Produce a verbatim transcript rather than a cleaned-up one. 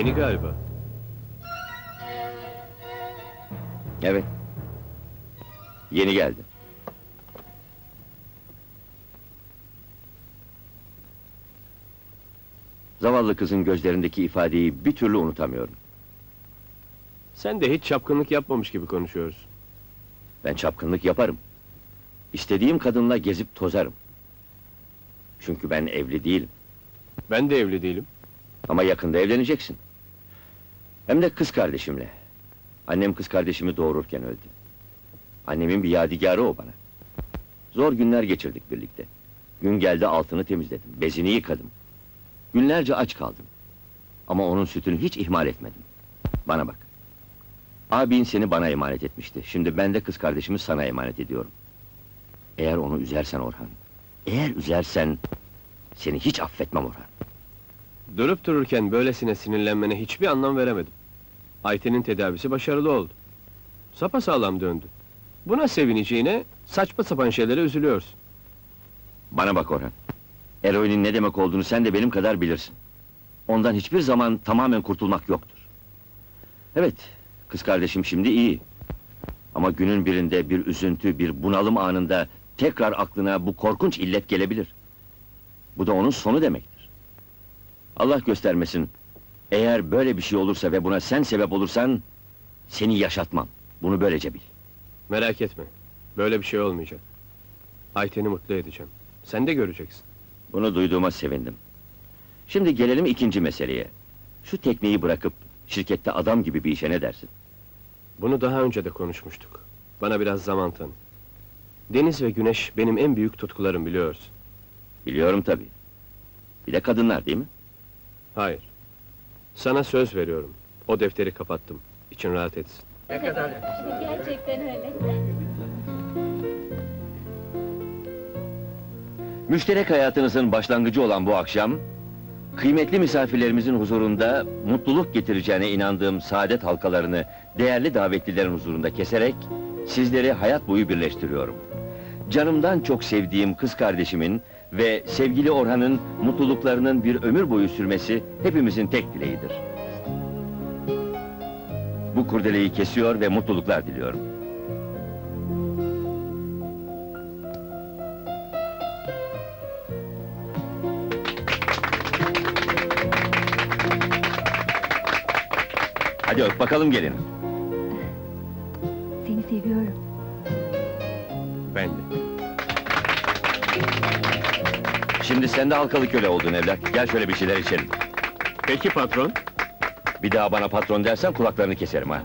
Yeni galiba. Evet. Yeni geldi. Zavallı kızın gözlerindeki ifadeyi bir türlü unutamıyorum. Sen de hiç çapkınlık yapmamış gibi konuşuyorsun. Ben çapkınlık yaparım. İstediğim kadınla gezip tozarım. Çünkü ben evli değilim. Ben de evli değilim. Ama yakında evleneceksin. Hem de kız kardeşimle. Annem kız kardeşimi doğururken öldü. Annemin bir yadigarı o bana. Zor günler geçirdik birlikte. Gün geldi altını temizledim, bezini yıkadım. Günlerce aç kaldım. Ama onun sütünü hiç ihmal etmedim. Bana bak. Abin seni bana emanet etmişti. Şimdi ben de kız kardeşimi sana emanet ediyorum. Eğer onu üzersen Orhan, eğer üzersen... seni hiç affetmem Orhan. Durup dururken böylesine sinirlenmene hiçbir anlam veremedim. Ayten'in tedavisi başarılı oldu. Sapasağlam döndü. Buna sevineceğine saçma sapan şeylere üzülüyorsun. Bana bak Orhan. Eroinin ne demek olduğunu sen de benim kadar bilirsin. Ondan hiçbir zaman tamamen kurtulmak yoktur. Evet, kız kardeşim şimdi iyi. Ama günün birinde bir üzüntü, bir bunalım anında... tekrar aklına bu korkunç illet gelebilir. Bu da onun sonu demektir. Allah göstermesin, eğer böyle bir şey olursa ve buna sen sebep olursan... seni yaşatmam, bunu böylece bil. Merak etme, böyle bir şey olmayacak. Ayten'i mutlu edeceğim, sen de göreceksin. Bunu duyduğuma sevindim. Şimdi gelelim ikinci meseleye. Şu tekneyi bırakıp şirkette adam gibi bir işe ne dersin? Bunu daha önce de konuşmuştuk. Bana biraz zaman tanı. Deniz ve güneş benim en büyük tutkularım biliyorsun. Biliyorum tabii. Bir de kadınlar değil mi? Hayır. Sana söz veriyorum. O defteri kapattım. İçin rahat etsin. Ne kadar? Gerçekten öyle. Müşterek hayatınızın başlangıcı olan bu akşam... kıymetli misafirlerimizin huzurunda... mutluluk getireceğine inandığım saadet halkalarını... değerli davetlilerin huzurunda keserek... sizleri hayat boyu birleştiriyorum. Canımdan çok sevdiğim kız kardeşimin... ve sevgili Orhan'ın mutluluklarının bir ömür boyu sürmesi... hepimizin tek dileğidir. Bu kurdeleyi kesiyor ve mutluluklar diliyorum. Hadi öp bakalım gelin. Seni seviyorum. Ben de. Şimdi sen de halkalı köle oldun evlat. Gel şöyle bir şeyler içelim. Peki patron? Bir daha bana patron dersen kulaklarını keserim ha.